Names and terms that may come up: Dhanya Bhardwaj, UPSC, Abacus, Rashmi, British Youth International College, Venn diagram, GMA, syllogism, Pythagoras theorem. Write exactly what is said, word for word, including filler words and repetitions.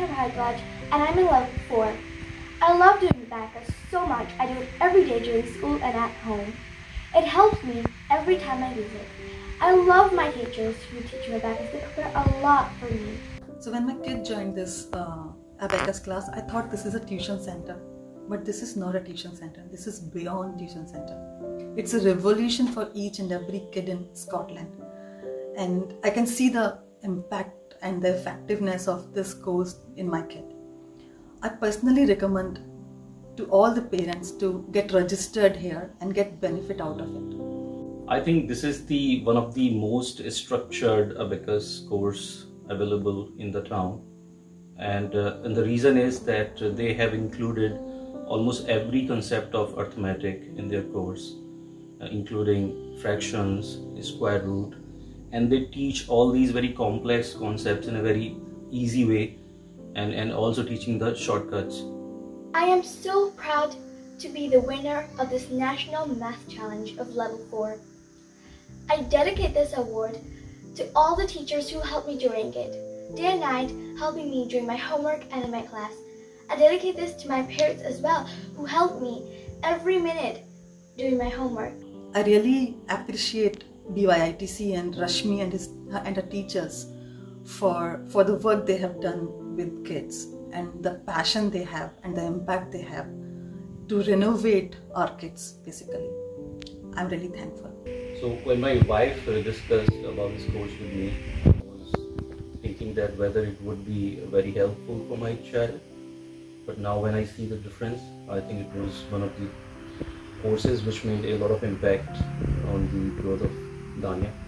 Dhanya Bhardwaj, and I'm in level four. I love doing backup so much. I do it every day during school and at home. It helps me every time I use it. I love my teachers who teach me abacus. They prepare a lot for me. So when my kid joined this uh, abacus class, I thought this is a tuition center. But this is not a tuition center. This is beyond tuition center. It's a revolution for each and every kid in Scotland. And I can see the impact and the effectiveness of this course in my kid. I personally recommend to all the parents to get registered here and get benefit out of it. I think this is the one of the most structured abacus course available in the town, and, uh, and the reason is that they have included almost every concept of arithmetic in their course, uh, including fractions, square root, and they teach all these very complex concepts in a very easy way. And, and also teaching the shortcuts. I am so proud to be the winner of this National Math Challenge of level four. I dedicate this award to all the teachers who helped me during it, day and night helping me during my homework and in my class. I dedicate this to my parents as well, who helped me every minute during my homework. I really appreciate B Y I T C and Rashmi and, his, and her teachers for, for the work they have done with kids and the passion they have and the impact they have to renovate our kids basically. I'm really thankful. So when my wife discussed about this course with me, I was thinking that whether it would be very helpful for my child, but now when I see the difference, I think it was one of the courses which made a lot of impact on the growth of Dhanya.